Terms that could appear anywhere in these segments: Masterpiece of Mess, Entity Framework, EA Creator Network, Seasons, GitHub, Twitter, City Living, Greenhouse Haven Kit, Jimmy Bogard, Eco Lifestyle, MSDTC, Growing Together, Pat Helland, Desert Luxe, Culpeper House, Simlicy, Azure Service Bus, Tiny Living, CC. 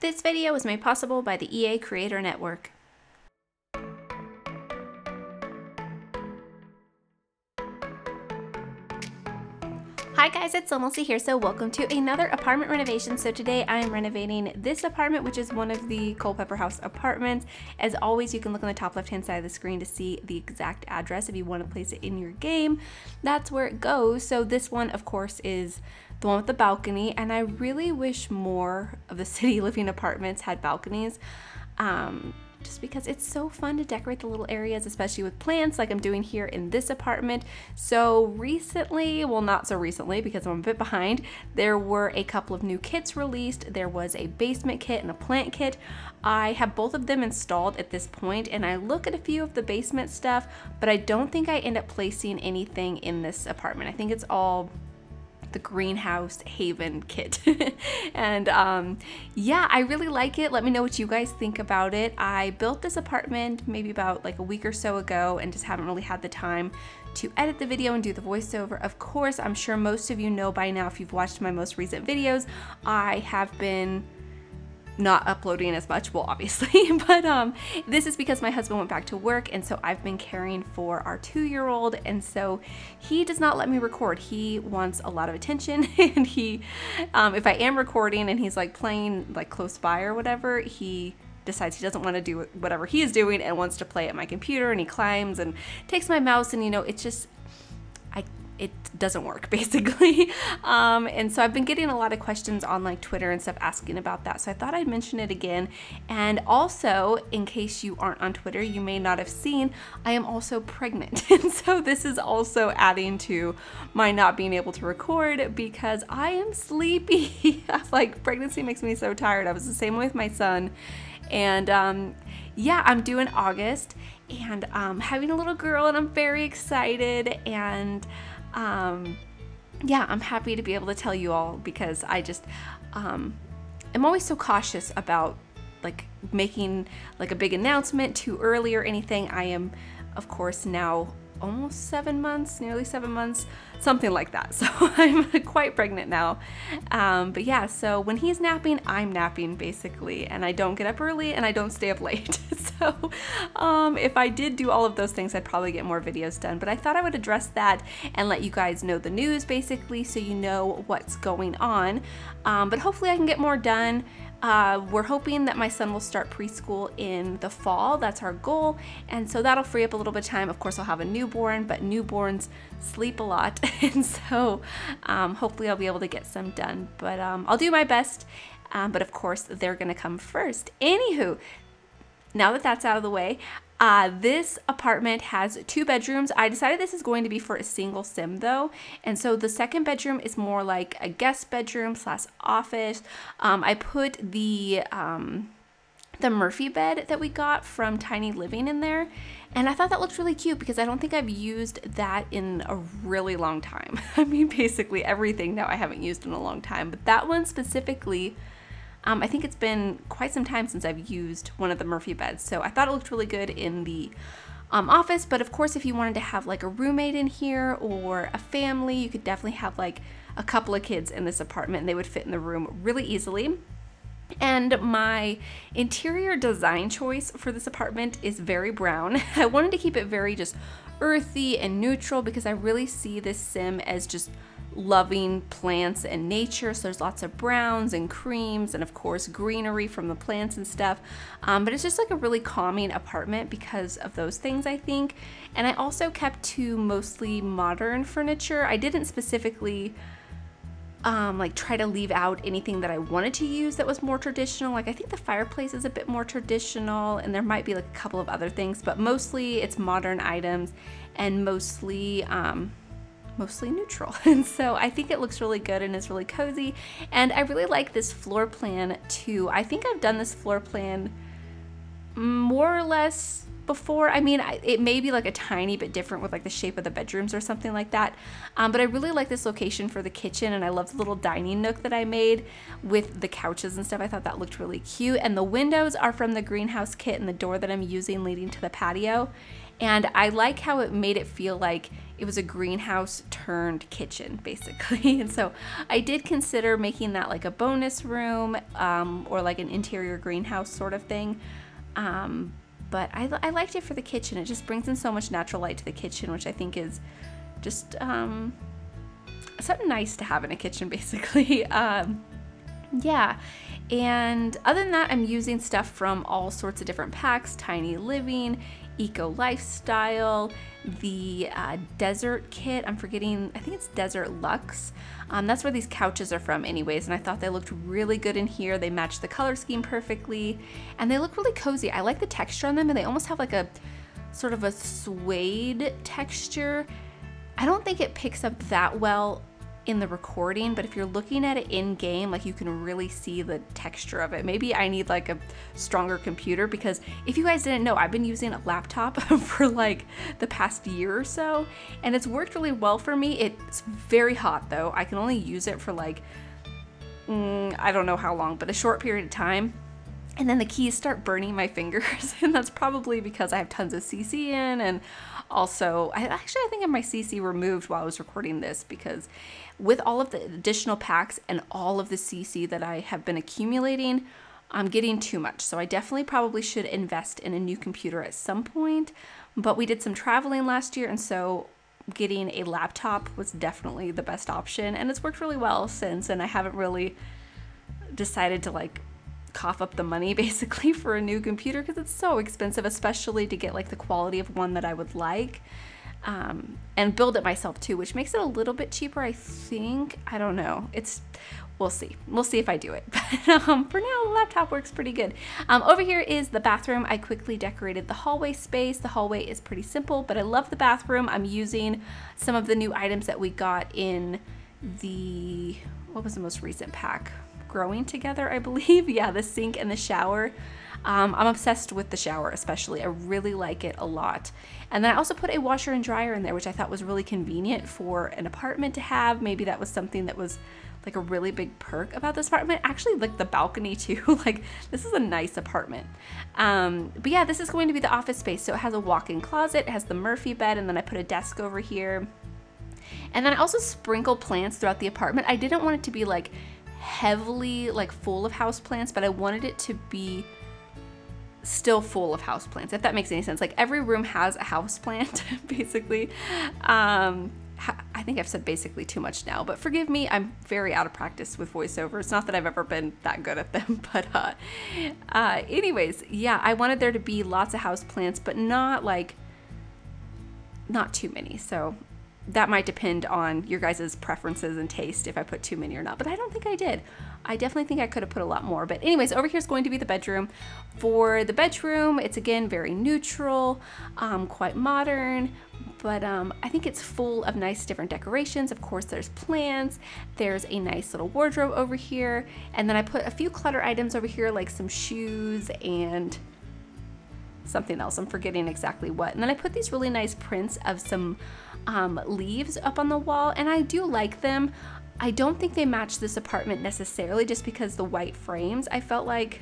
This video was made possible by the EA Creator Network. Hi guys, it's Simlicy here, so welcome to another apartment renovation. So today I am renovating this apartment, which is one of the Culpeper House apartments. As always, you can look on the top left-hand side of the screen to see the exact address if you want to place it in your game. That's where it goes. So this one, of course, is the one with the balcony, and I really wish more of the City Living apartments had balconies. Just because it's so fun to decorate the little areas, especially with plants like I'm doing here in this apartment. So recently, well, not so recently because I'm a bit behind, there were a couple of new kits released. There was a basement kit and a plant kit. I have both of them installed at this point, and I look at a few of the basement stuff, but I don't think I end up placing anything in this apartment. I think it's all the Greenhouse Haven Kit. And yeah, I really like it. Let me know what you guys think about it. I built this apartment maybe about like a week or so ago and just haven't really had the time to edit the video and do the voiceover. Of course, I'm sure most of you know by now if you've watched my most recent videos, I have been not uploading as much, well obviously, but this is because my husband went back to work, and so I've been caring for our 2-year-old, and so he does not let me record. He wants a lot of attention, and he if I am recording and he's like playing like close by or whatever, he decides he doesn't want to do whatever he is doing and wants to play at my computer, and he climbs and takes my mouse, and you know, it's just it doesn't work basically. And so I've been getting a lot of questions on like Twitter and stuff asking about that. So I thought I'd mention it again. And also, in case you aren't on Twitter, you may not have seen, I am also pregnant. And so this is also adding to my not being able to record because I am sleepy. Like, pregnancy makes me so tired. I was the same way with my son. And yeah, I'm due in August and having a little girl, and I'm very excited. And yeah, I'm happy to be able to tell you all because I just, I'm always so cautious about like making like a big announcement too early or anything. I am, of course, now almost 7 months, nearly 7 months, something like that. So I'm quite pregnant now. But yeah, so when he's napping, I'm napping basically, and I don't get up early and I don't stay up late. So if I did do all of those things, I'd probably get more videos done, but I thought I would address that and let you guys know the news basically, so you know what's going on. But hopefully I can get more done. We're hoping that my son will start preschool in the fall. That's our goal, and so that'll free up a little bit of time. Of course, I'll have a newborn, but newborns sleep a lot, and so hopefully I'll be able to get some done, but I'll do my best, but of course they're gonna come first. Anywho, now that that's out of the way, this apartment has 2 bedrooms. I decided this is going to be for a single sim though, and so the second bedroom is more like a guest bedroom slash office. I put the Murphy bed that we got from Tiny Living in there, and I thought that looked really cute because I don't think I've used that in a really long time. I mean, basically everything now I haven't used in a long time, but that one specifically, I think it's been quite some time since I've used one of the Murphy beds, so I thought it looked really good in the office. But of course, if you wanted to have like a roommate in here or a family, you could definitely have like a couple of kids in this apartment and they would fit in the room really easily. And my interior design choice for this apartment is very brown. I wanted to keep it very just earthy and neutral because I really see this sim as just loving plants and nature, so there's lots of browns and creams and of course greenery from the plants and stuff, but it's just like a really calming apartment because of those things, I think. And I also kept to mostly modern furniture. I didn't specifically like try to leave out anything that I wanted to use that was more traditional. Like, I think the fireplace is a bit more traditional, and there might be like a couple of other things, but mostly it's modern items and mostly mostly neutral. And so I think it looks really good and is really cozy, and I really like this floor plan too. I think I've done this floor plan more or less before. I mean, it may be like a tiny bit different with like the shape of the bedrooms or something like that, but I really like this location for the kitchen, and I love the little dining nook that I made with the couches and stuff. I thought that looked really cute, and the windows are from the Greenhouse kit and the door that I'm using leading to the patio, and I like how it made it feel like it was a greenhouse turned kitchen, basically. And so I did consider making that like a bonus room or like an interior greenhouse sort of thing. But I liked it for the kitchen. It just brings in so much natural light to the kitchen, which I think is just something nice to have in a kitchen, basically. Yeah, and other than that, I'm using stuff from all sorts of different packs: Tiny Living, Eco Lifestyle, the Desert Kit. I'm forgetting, I think it's Desert Luxe. That's where these couches are from anyways, and I thought they looked really good in here. They match the color scheme perfectly, and they look really cozy. I like the texture on them, and they almost have like a sort of a suede texture. I don't think it picks up that well in the recording, but if you're looking at it in game, like, you can really see the texture of it. Maybe I need like a stronger computer, because if you guys didn't know, I've been using a laptop for like the past year or so, and it's worked really well for me. It's very hot though. I can only use it for like, I don't know how long, but a short period of time. And then the keys start burning my fingers, and that's probably because I have tons of CC in, and also I think I have my CC removed while I was recording this, because with all of the additional packs and all of the CC that I have been accumulating, I'm getting too much. So I definitely probably should invest in a new computer at some point, but we did some traveling last year, and so getting a laptop was definitely the best option, and it's worked really well since, and I haven't really decided to like cough up the money basically for a new computer, because it's so expensive, especially to get like the quality of one that I would like, and build it myself too, which makes it a little bit cheaper, I think. I don't know, we'll see if I do it, but for now the laptop works pretty good. Over here is the bathroom. I quickly decorated the hallway space. The hallway is pretty simple, but I love the bathroom. I'm using some of the new items that we got in the, what was the most recent pack, Growing Together, I believe. Yeah, the sink and the shower. I'm obsessed with the shower especially. I really like it a lot. And then I also put a washer and dryer in there, which I thought was really convenient for an apartment to have. Maybe that was something that was like a really big perk about this apartment. Actually, like the balcony too. Like, this is a nice apartment. But yeah, this is going to be the office space. So it has a walk-in closet, it has the Murphy bed, and then I put a desk over here. And then I also sprinkle plants throughout the apartment. I didn't want it to be like heavily like full of houseplants, but I wanted it to be still full of houseplants, if that makes any sense. Like, every room has a houseplant basically. I think I've said basically too much now, but forgive me, I'm very out of practice with voiceover. It's not that I've ever been that good at them, but anyways, yeah, I wanted there to be lots of houseplants, but not too many. So that might depend on your guys' preferences and taste if I put too many or not, but I don't think I did. I definitely think I could have put a lot more, but anyways, over here is going to be the bedroom. For the bedroom, it's again very neutral, quite modern, but I think it's full of nice different decorations. Of course, there's plants, there's a nice little wardrobe over here, and then I put a few clutter items over here, like some shoes and something else. I'm forgetting exactly what. And then I put these really nice prints of some leaves up on the wall, and I do like them. I don't think they match this apartment necessarily, just because the white frames, I felt like,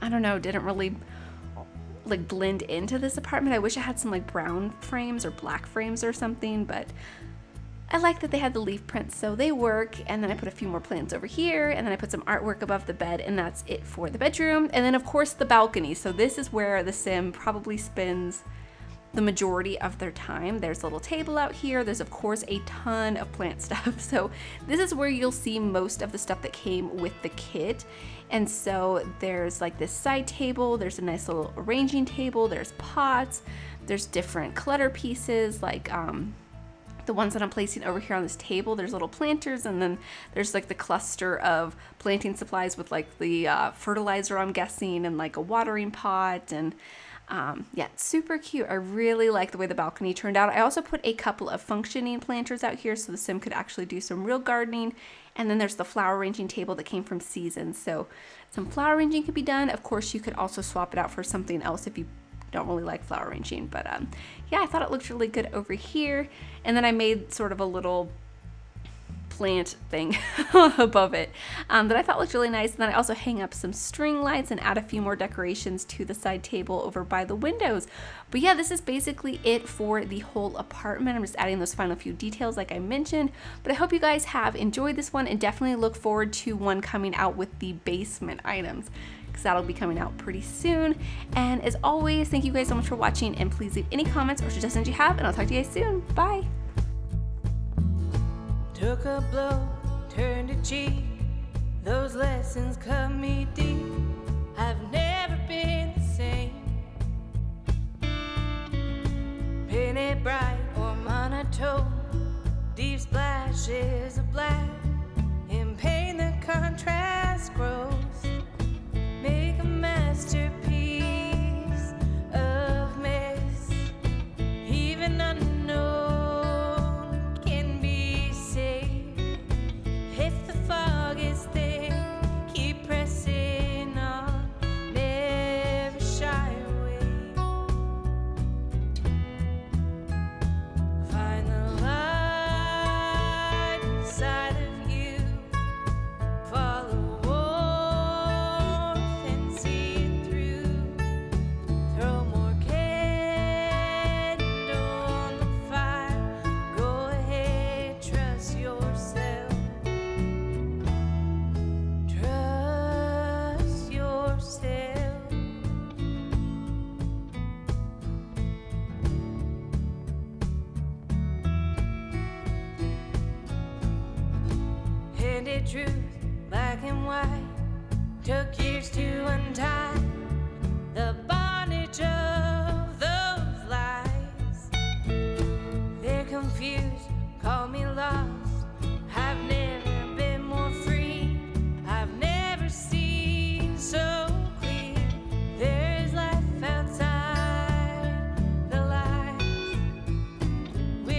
I don't know, didn't really like blend into this apartment. I wish I had some like brown frames or black frames or something, but I like that they had the leaf prints, so they work. And then I put a few more plants over here, and then I put some artwork above the bed, and that's it for the bedroom. And then of course the balcony. So this is where the Sim probably spends the majority of their time. There's a little table out here. There's of course a ton of plant stuff. So this is where you'll see most of the stuff that came with the kit. And so there's like this side table, there's a nice little arranging table, there's pots, there's different clutter pieces like the ones that I'm placing over here on this table. There's little planters, and then there's like the cluster of planting supplies with like the fertilizer, I'm guessing, and like a watering pot, and yeah, it's super cute. I really like the way the balcony turned out. I also put a couple of functioning planters out here so the Sim could actually do some real gardening. And then there's the flower arranging table that came from Seasons, so some flower arranging could be done. Of course, you could also swap it out for something else if you don't really like flower arranging, but yeah, I thought it looked really good over here. And then I made sort of a little plant thing above it that I thought looked really nice. And then I also hang up some string lights and add a few more decorations to the side table over by the windows. But yeah, this is basically it for the whole apartment. I'm just adding those final few details like I mentioned, but I hope you guys have enjoyed this one and definitely look forward to one coming out with the basement items, because that'll be coming out pretty soon. And as always, thank you guys so much for watching, and please leave any comments or suggestions you have, and I'll talk to you guys soon. Bye. Took a blow, turned a cheek, those lessons cut me deep. I've never been the same. Penny bright or monotone, deep splashes of black. In pain the contrast grows. Make a masterpiece of mess. Even unknown truth, black and white, took years to untie the